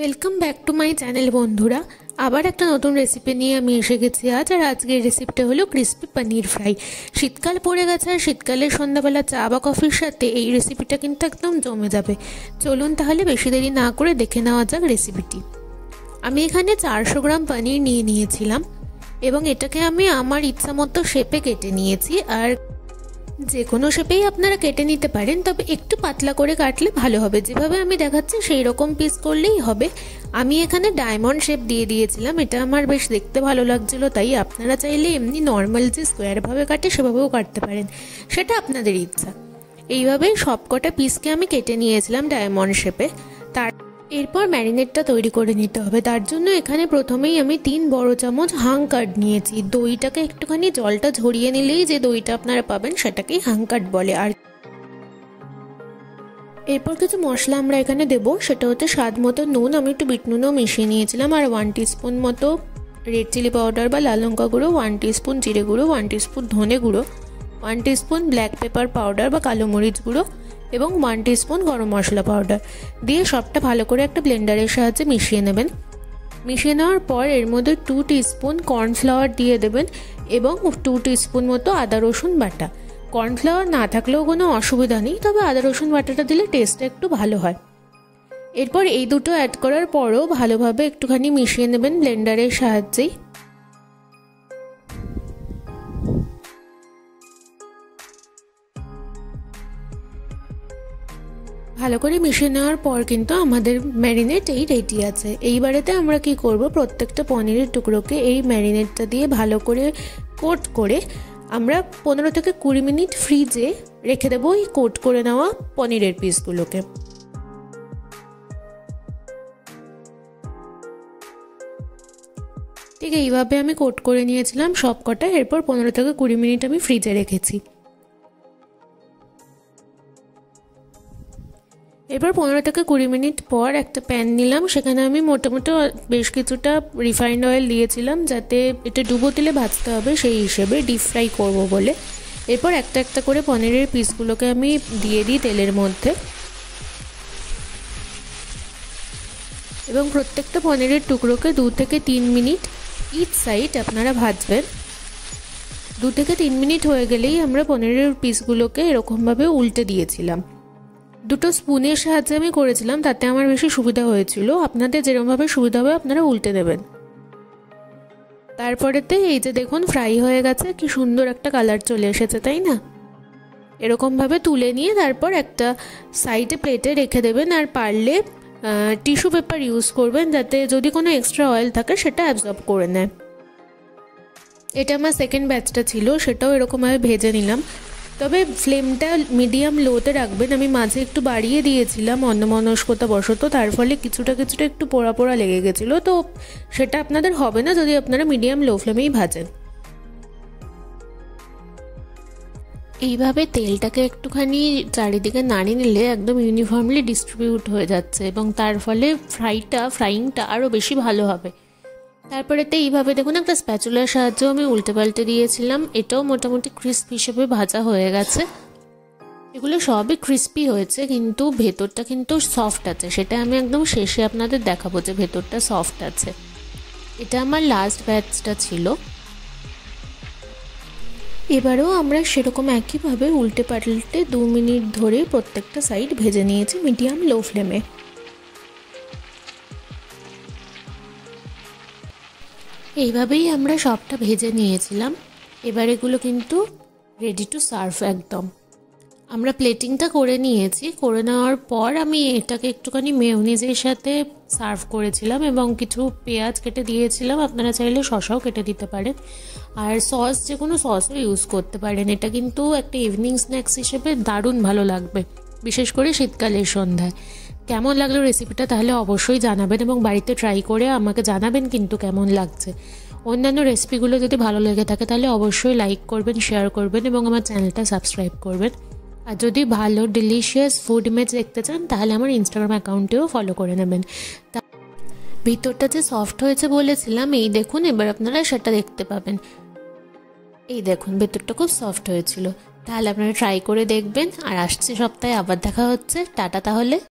Welcome back to my channel बंधुरा आबार एक नतून रेसिपी निये आमि एसे गेछि। आज और आजकेर रेसिपिटा हलो क्रिस्पी पनीर फ्राई। शीतकाल पड़े गेछे, शीतकाले सन्ध्याबेला चा बा कफिर साथे एई रेसिपिटा किन्तु एकदम जमे जाबे। चलुन ताहले बेशी देरी ना करे देखे नेওয়া যাক रेसिपिटी। आमि एखाने 400 ग्राम पनीर निये नियेछिलाम एबं एटाके आमि आमार इच्छामतो शेपे केटे नियेछि। आर जे कोनो शेपेई आपनारा केटे निते पारेन, तबे एकटू पातला करे काटले भालो होबे। जेभावे आमि देखाच्छि सेई रकम पिस करलेई होबे। आमि एखाने डायमंड शेप दिये दियेछिलाम, एटा आमार बेश देखते भालो लागछिलो, ताई आपनारा चाइले एमनि नर्माल जे स्क्वायर भावे काटे सेभाबेओ काटते पारेन, सेटा आपनादेर इच्छा। एइभाबेई सबकटा पिसके आमि केटे नियेछिलाम डायमंड शेपे। एरपर मैरिनेटटा तैरी करे निते होबे। तार जोन्नो एखाने प्रथमेई आमि 3 बड़ो चामच हांग कार्ड नियेछि। दईटाके एकटुखानि जलटा झरिये निलेई जे दईटा आपनारा पाबेन सेटाकेई हांग कार्ड बले। आर एरपर किछु मशला आमरा एखाने देब, सेटा होते स्वाद मतो नुन, आमि एकटु बिट नुनও मिशिয়ে নিয়েছিলাম। আর 1 टीस्पून মতো रेड चिली पाउडार বা लाल লঙ্কা গুঁড়ো, 1 टीस्पून জিরে গুঁড়ো, 1 टीस्पून ধনে গুঁড়ো, 1 टीस्पून ब्लैक पेपर पाउडार বা কালো মরিচ গুঁড়ো এবং 1 टीस्पून गरम मसला पाउडार दिए सबटा भालो करे एक ब्लेंडारेर साहाज्ये मिशिয়ে নেবেন। মিশিয়ে নেওয়ার পর এর মধ্যে 2 टीस्पून কর্নফ্লাওয়ার দিয়ে দেবেন এবং 2 टीस्पून মতো আদা রসুন বাটা। কর্নফ্লাওয়ার না থাকলেও কোনো অসুবিধা নেই, তবে আদা রসুন বাটাটা দিলে টেস্টটা একটু ভালো হয়। এরপর এই দুটো অ্যাড করার পরও ভালোভাবে একটুখানি মিশিয়ে নেবেন ব্লেন্ডারের সাহায্যে। ভালো করে মিশিয়ে নেওয়ার পর কিন্তু আমাদের ম্যারিনেট এই রেডি আছে। এইবারেতে আমরা কি করব, প্রত্যেকটা পনিরের টুকরোকে এই ম্যারিনেটটা দিয়ে ভালো করে কোট করে আমরা 15 থেকে 20 মিনিট ফ্রিজে রেখে দেব এই কোট করে নেওয়া পনিরের পিসগুলোকে। ঠিক এইভাবে আমি কোট করে নিয়েছিলাম সবকটা। এরপর 15 থেকে 20 মিনিট আমি ফ্রিজে রেখেছি। এরপর 15 থেকে 20 মিনিট পর একটা প্যান নিলাম, সেখানে আমি মোটামুটি বেশ কিছুটা রিফাইন্ড অয়েল দিয়েছিলাম, যাতে এটা ডুবো তেলে ভাজতে হবে সেই হিসেবে, ডিপ ফ্রাই করব বলে। এরপর একটা একটা করে পনিরের পিসগুলোকে আমি দিয়ে দিই তেলের মধ্যে এবং প্রত্যেকটা পনিরের টুকরোকে 2 থেকে 3 মিনিট ইচ সাইড আপনারা ভাজবেন। 2 থেকে 3 মিনিট হয়ে গেলেই আমরা পনিরের পিসগুলোকে এরকমভাবে উল্টে দিয়েছিলাম। দুটো স্পুনের সাহায্যে আমি করেছিলাম, তাতে আমার বেশি সুবিধা হয়েছিল। আপনাদের যেরকমভাবে সুবিধা হবে আপনারা উল্টে দেবেন। তারপরেতে এই যে দেখুন ফ্রাই হয়ে গেছে, কি সুন্দর একটা কালার চলে এসেছে তাই না? এরকমভাবে তুলে নিয়ে তারপর একটা সাইডে প্লেটে রেখে দেবেন। আর পারলে টিস্যু পেপার ইউজ করবেন, যাতে যদি কোনো এক্সট্রা অয়েল থাকে সেটা অ্যাবজর্ব করে নেয়। এটা আমার সেকেন্ড ব্যাচটা ছিল, সেটাও এরকমভাবে ভেজে নিলাম। তবে ফ্লেমটা মিডিয়াম লোতে রাখবেন। আমি মাঝে একটু বাড়িয়ে দিয়েছিলাম অন্যমনস্কতা বশত, তার ফলে কিছুটা কিছুটা একটু পোড়া পোড়া লেগে গেছিলো। তো সেটা আপনাদের হবে না যদি আপনারা মিডিয়াম লো ফ্লেমেই ভাজেন। এইভাবে তেলটাকে একটুখানি চারিদিকে নাড়িয়ে নিলে একদম ইউনিফর্মলি ডিস্ট্রিবিউট হয়ে যাচ্ছে এবং তার ফলে ফ্রাইংটা আরও বেশি ভালো হবে। তারপরেতে এইভাবে দেখুন একটা স্প্যাচুলার সাহায্যে আমি উল্টে পাল্টে দিয়েছিলাম, এটাও মোটামুটি ক্রিস্প হিসেবে ভাজা হয়ে গেছে। এগুলো সবই ক্রিস্পি হয়েছে, কিন্তু ভেতরটা কিন্তু সফট আছে, সেটা আমি একদম শেষে আপনাদের দেখাবো যে ভেতরটা সফট আছে। এটা আমার লাস্ট ব্যাচটা ছিল। এবারেও আমরা সেরকম একইভাবে উল্টে পাল্টে 2 মিনিট ধরে প্রত্যেকটা সাইড ভেজে নিয়েছি মিডিয়াম লো ফ্লেমে। এইভাবেই আমরা সবটা ভেজে নিয়েছিলাম। এবার এগুলো কিন্তু রেডি টু সার্ভ একদম। আমরা প্লেটিংটা করে নিয়েছি, করে নেওয়ার পর আমি এটাকে একটুখানি মেয়োনিজের সাথে সার্ভ করেছিলাম এবং কিছু পেঁয়াজ কেটে দিয়েছিলাম। আপনারা চাইলে শসাও কেটে দিতে পারেন, আর সস যে কোনো সসও ইউজ করতে পারেন। এটা কিন্তু একটা ইভিনিং স্ন্যাক্স হিসেবে দারুণ ভালো লাগবে, বিশেষ করে শীতকালের সন্ধ্যায়। কেমন লাগলো রেসিপিটা তাহলে অবশ্যই জানাবেন এবং বাড়িতে ট্রাই করে আমাকে জানাবেন কিন্তু কেমন লাগছে। অন্যান্য রেসিপিগুলো যদি ভালো লেগে থাকে তাহলে অবশ্যই লাইক করবেন, শেয়ার করবেন এবং আমার চ্যানেলটা সাবস্ক্রাইব করবেন। আর যদি ভালো ডিলিশিয়াস ফুড ইমেজ দেখতে চান তাহলে আমার ইনস্টাগ্রাম অ্যাকাউন্টেও ফলো করে নেবেন। ভিতরটা যে সফট হয়েছে বলেছিলাম, এই দেখুন এবার আপনারা সেটা দেখতে পাবেন। এই দেখুন ভেতরটা খুব সফট হয়েছিল। তাহলে আপনারা ট্রাই করে দেখবেন। আর আসছে সপ্তাহে আবার দেখা হচ্ছে। টাটা তাহলে।